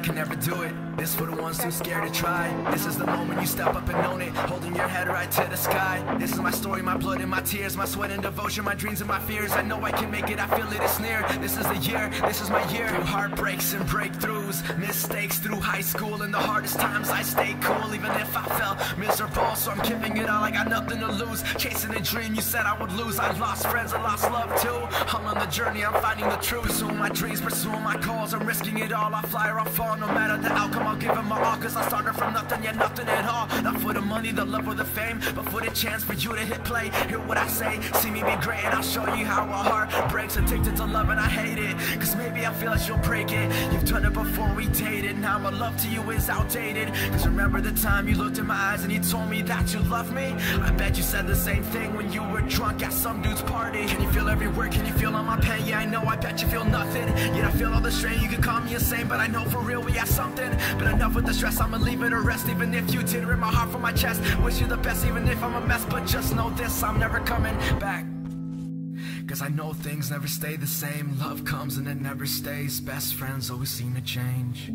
that can never do it. This for the ones too scared to try. This is the moment you step up and own it, holding your head right to the sky. This is my story, my blood and my tears, my sweat and devotion, my dreams and my fears. I know I can make it, I feel it, it's near. This is the year, this is my year. Through heartbreaks and breakthroughs, mistakes through high school, and the hardest times I stay cool, even if I felt miserable. So I'm giving it all, I got nothing to lose. Chasing a dream you said I would lose. I lost friends, I lost love too. I'm on the journey, I'm finding the truth. Pursuing my dreams, pursuing my calls, I'm risking it all. I fly or I fall, no matter the outcome, I'll give it my all. Cause I started from nothing, yet nothing at all. Not for the money, the love, or the fame, but for the chance for you to hit play. Hear what I say, see me be great, and I'll show you how our heart breaks. Addicted to love and I hate it, cause maybe I feel like you'll break it. You've done it before we dated, now my love to you is outdated. Cause remember the time you looked in my eyes and you told me that you loved me. I bet you said the same thing when you were drunk at some dude's party. Can you feel every word, can you feel all my pain? Yeah I know, I bet you feel nothing, yet I feel all the strain. You could call me insane, but I know for real we got something. But enough with the stress, I'ma leave it a rest. Even if you did rip my heart from my chest, wish you the best even if I'm a mess. But just know this, I'm never coming back. Cause I know things never stay the same. Love comes and it never stays. Best friends always seem to change,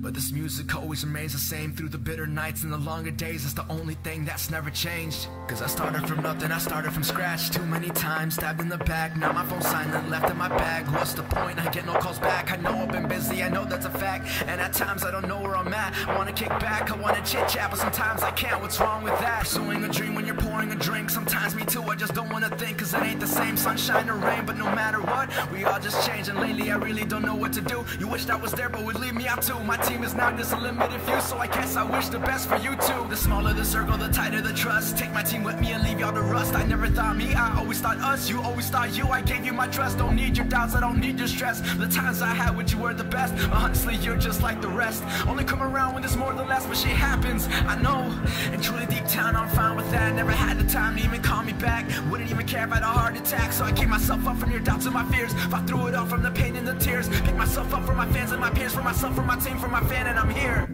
but this music always remains the same. Through the bitter nights and the longer days, it's the only thing that's never changed. Cause I started from nothing, I started from scratch. Too many times, stabbed in the back. Now my phone's silent, left in my bag. What's the point? I get no calls back. I know I've been busy, I know that's a fact. And at times I don't know where I'm at. I wanna kick back, I wanna chit chat, but sometimes I can't. What's wrong with that? Pursuing a dream when you're pouring a drink. Sometimes me too, I just don't wanna think. Cause it ain't the same sunshine or rain. But no matter what, we all just change. And lately I really don't know what to do. You wished I was there but would leave me out too. My team is now just a limited few, so I guess I wish the best for you too. The smaller the circle, the tighter the trust. Take my team with me and leave y'all to rust. I never thought me, I always thought us. You always thought you, I gave you my trust. Don't need your doubts, I don't need your stress. The times I had with you were the best. Honestly, you're just like the rest. Only come around when there's more than less, but shit happens, I know. And truly deep down, I'm fine with that. Never had the time to even call me back. Wouldn't even care if I had a heart attack. So I keep myself up from your doubts and my fears. Fought through it all from the pain and the tears. Pick myself up from my fans and my peers. For myself, for my team, for my fan, and I'm here.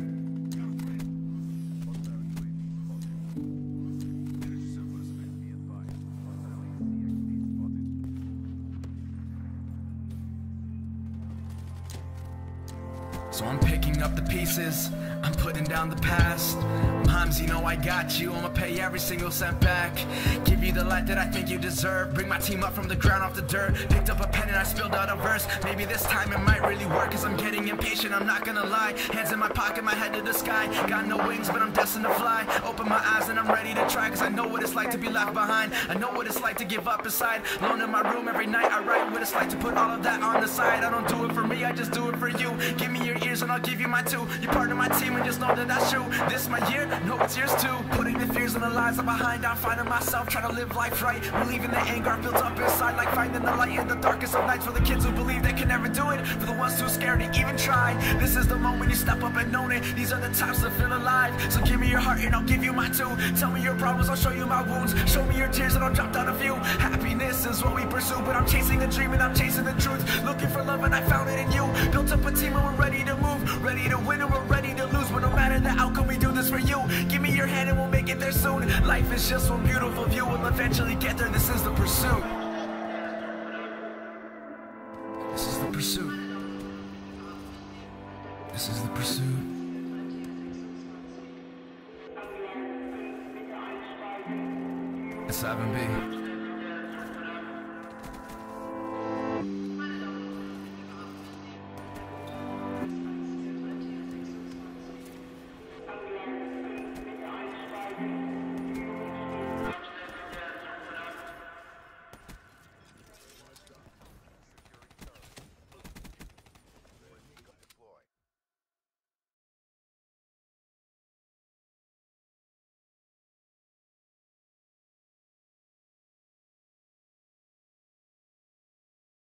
So I'm picking up the pieces, I'm putting down the past. Moms, you know I got you, I'ma pay every single cent back. Give you the light that I think you deserve. Bring my team up from the ground, off the dirt. Picked up a pen and I spilled out a verse. Maybe this time it might really work. Cause I'm getting impatient, I'm not gonna lie. Hands in my pocket, my head to the sky. Got no wings, but I'm destined to fly. Open my eyes and I'm ready to try. Cause I know what it's like to be left behind. I know what it's like to give up inside. Alone in my room every night, I write what it's like to put all of that on the side. I don't do it for me, I just do it for you. Give me your ears and I'll give you my two. You're part of my team and just know that that's true. This my year, no it's yours too. Putting the fears and the lies I'm behind, I'm finding myself trying to live life right. Relieving the anger I built up inside, like finding the light in the darkest of nights. For the kids who believe they can never do it, for the ones too scared to even try. This is the moment you step up and own it. These are the times to feel alive. So give me your heart and I'll give you my two. Tell me your problems, I'll show you my wounds. Show me your tears and I'll drop down a few. Happiness is what we pursue, but I'm chasing a dream and I'm chasing the truth. Looking for love and I found it in you. Built up a team and we're ready to move. Ready to win and we're ready to lose. But no matter the outcome, we do this for you. Give me your hand and we'll make it there soon. Life is just one beautiful view. We'll eventually get there. This is the pursuit. This is the pursuit. This is the pursuit. It's Ivan B.